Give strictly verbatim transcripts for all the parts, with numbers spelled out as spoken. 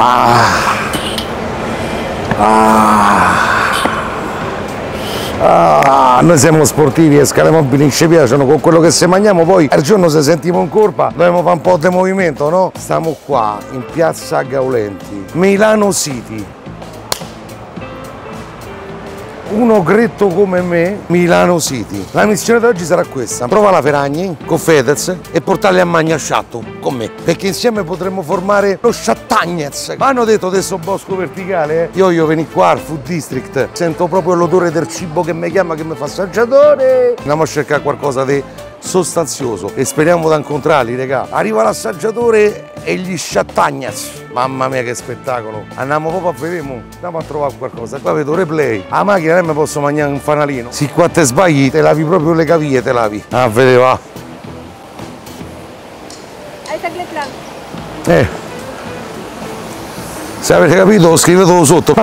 Ah. Ah. Ah. Noi siamo sportivi e scalabili in scia piacciono con quello che se mangiamo, poi al giorno se sentiamo in colpa dobbiamo fare un po' di movimento, no? Stiamo qua in piazza Gaulenti, Milano City. Uno gretto come me, Milano City. La missione di oggi sarà questa: provare la Ferragni con Fedez e portarli a Magna Shatto con me, perché insieme potremmo formare lo Chattagnez. Ma hanno detto adesso Bosco Verticale, eh? Io voglio venire qua al Food District. Sento proprio l'odore del cibo che mi chiama, che mi fa assaggiatore. Andiamo a cercare qualcosa di sostanzioso e speriamo da incontrarli, regà. Arriva l'assaggiatore e gli Chattagnez. Mamma mia che spettacolo! Andiamo proprio a vedere, andiamo a trovare qualcosa. Qua vedo replay. A macchina non mi posso mangiare un fanalino. Se qua te sbagli, te lavi proprio le caviglie, te lavi. Ah, vedeva. Eh. Se avete capito, scrivetelo sotto.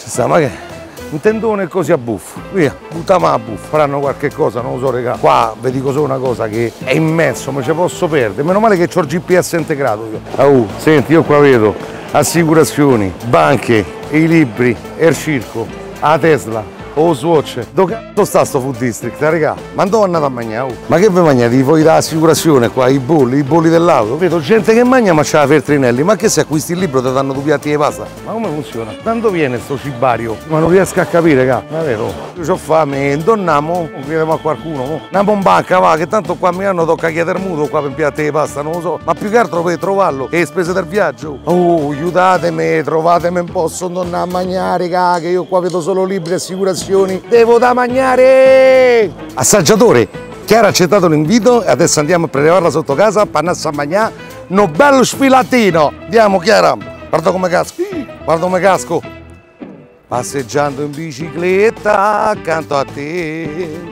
Ci sta, ma che? Un tendone così a buffo, via, buttami a buffo, faranno qualche cosa, non lo so regà. Qua vi dico solo una cosa che è immenso, ma ce posso perdere, meno male che ho il G P S integrato io. Ah, uh, senti, io qua vedo assicurazioni, banche, i libri, il circo, la Tesla, o Swatch. Dove cazzo sta sto Food District, regà? Ma dove andate a mangiare? Uh? Ma che vi mangiate? Voi dall'assicurazione qua, i bolli, i bolli dell'auto. Vedo gente che mangia ma c'ha la Feltrinelli. Ma che se acquisti il libro ti danno due piatti di pasta? Ma come funziona? Tanto viene sto cibario? Ma non riesco a capire, regà. Ma vero? Io ho fame, indonniamo, chiediamo a qualcuno. Andiamo in banca, va, che tanto qua a Milano tocca chiedere mutuo qua per piatti di pasta, non lo so. Ma più che altro per trovarlo e spese del viaggio. Oh, aiutatemi, trovatemi un po', sono andando a mangiare, regà, che io qua vedo solo libri e assicurazioni. Devo da mangiare! Assaggiatore, Chiara ha accettato l'invito e adesso andiamo a prelevarla sotto casa, pannassa a mangiare, no bello sfilatino! Andiamo Chiara, guarda come casco, guarda come casco! Passeggiando in bicicletta accanto a te.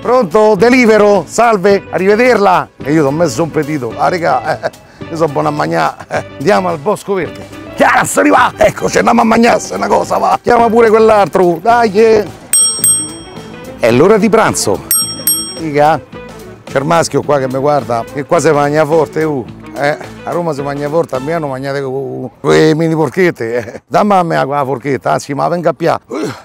Pronto? Delivero? Salve, arrivederla! E io ti ho messo un petito, ah regà, eh, io sono buono a mangiare, eh. Andiamo al Bosco Verde. Chiara, se arriva! Ecco, ce andiamo a mangiarsi una cosa, va! Chiama pure quell'altro, dai! Yeah. È l'ora di pranzo! Figa, c'è il maschio qua che mi guarda, che qua si mangia forte, uh! Eh, a Roma si mangia forte, a Milano mangiate con uh, le mini porchette, eh! Dammi a me la forchetta, anzi, ma venga a pià! Uh.